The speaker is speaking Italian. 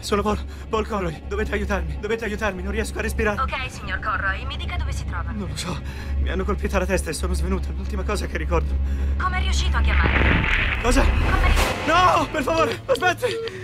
Sono Paul Conroy, dovete aiutarmi, non riesco a respirare. Ok, signor Conroy, mi dica dove si trova. Non lo so, mi hanno colpita la testa e sono svenuta, l'ultima cosa che ricordo. Come è riuscito a chiamarmi? Cosa? No, per favore, aspetti!